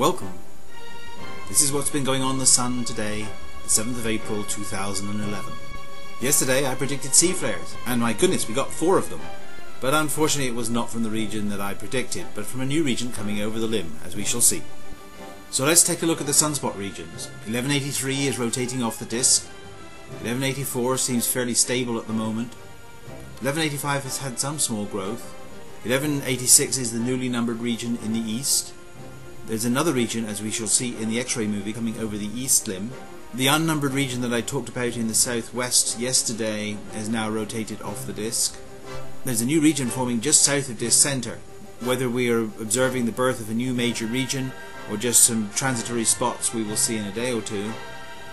Welcome. This is what's been going on in the sun today, the 7th of April 2011. Yesterday I predicted sea flares, and my goodness, we got 4 of them. But unfortunately it was not from the region that I predicted, but from a new region coming over the limb, as we shall see. So let's take a look at the sunspot regions. 1183 is rotating off the disk. 1184 seems fairly stable at the moment. 1185 has had some small growth. 1186 is the newly numbered region in the east. There's another region, as we shall see in the X-ray movie, coming over the east limb. The unnumbered region that I talked about in the southwest yesterday has now rotated off the disk. There's a new region forming just south of disk center. Whether we are observing the birth of a new major region or just some transitory spots, we will see in a day or two.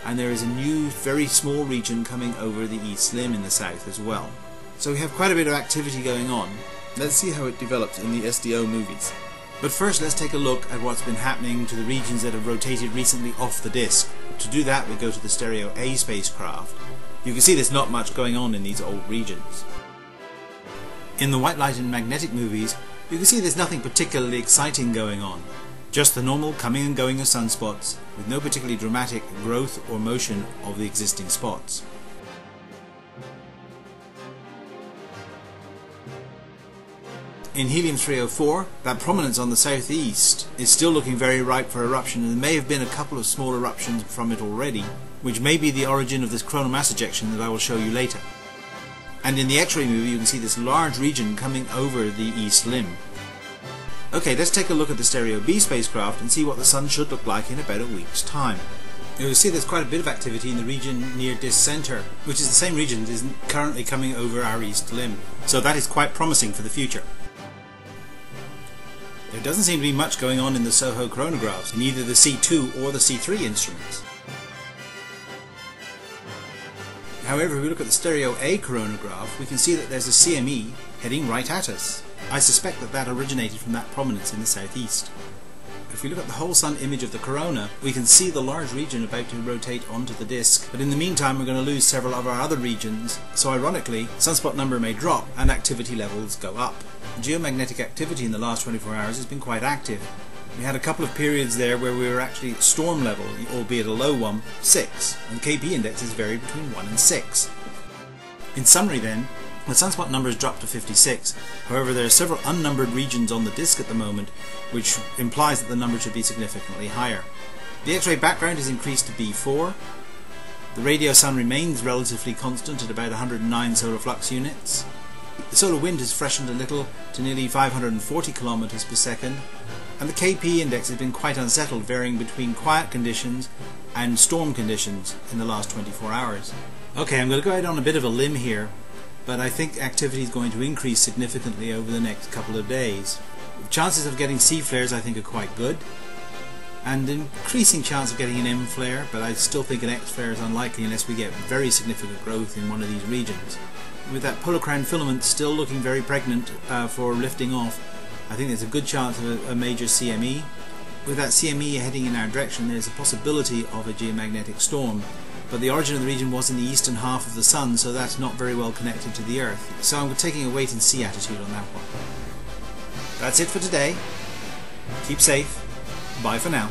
And there is a new, very small region coming over the east limb in the south as well. So we have quite a bit of activity going on. Let's see how it develops in the SDO movies. But first let's take a look at what's been happening to the regions that have rotated recently off the disk. To do that we go to the Stereo A spacecraft. You can see there's not much going on in these old regions. In the white light and magnetic movies you can see there's nothing particularly exciting going on. Just the normal coming and going of sunspots with no particularly dramatic growth or motion of the existing spots. In helium-304, that prominence on the southeast is still looking very ripe for eruption, and there may have been a couple of small eruptions from it already, which may be the origin of this coronal mass ejection that I will show you later. And in the X-ray movie you can see this large region coming over the east limb. Okay, let's take a look at the Stereo B spacecraft and see what the sun should look like in about a week's time. You'll see there's quite a bit of activity in the region near disk center, which is the same region that is currently coming over our east limb, so that is quite promising for the future. There doesn't seem to be much going on in the SOHO coronagraphs, in either the C2 or the C3 instruments. However, if we look at the Stereo A coronagraph, we can see that there's a CME heading right at us. I suspect that that originated from that prominence in the southeast. If we look at the whole sun image of the corona, we can see the large region about to rotate onto the disk, but in the meantime we're going to lose several of our other regions, so ironically, sunspot number may drop and activity levels go up. Geomagnetic activity in the last 24 hours has been quite active. We had a couple of periods there where we were actually at storm level, albeit a low one, 6, and the KP indexes vary between 1 and 6. In summary then, the sunspot numbers dropped to 56, however there are several unnumbered regions on the disk at the moment, which implies that the number should be significantly higher. The X-ray background is increased to B4, the radio sun remains relatively constant at about 109 solar flux units, the solar wind has freshened a little to nearly 540 kilometers per second, and the KP index has been quite unsettled, varying between quiet conditions and storm conditions in the last 24 hours. Okay, I'm going to go out on a bit of a limb here, but I think activity is going to increase significantly over the next couple of days. The chances of getting C flares I think are quite good, and increasing chance of getting an M flare, but I still think an X flare is unlikely unless we get very significant growth in one of these regions. With that polar crown filament still looking very pregnant for lifting off, I think there's a good chance of a major CME. With that CME heading in our direction, there's a possibility of a geomagnetic storm, but the origin of the region was in the eastern half of the sun, so that's not very well connected to the Earth, so I'm taking a wait and see attitude on that one. That's it for today. Keep safe. Bye for now.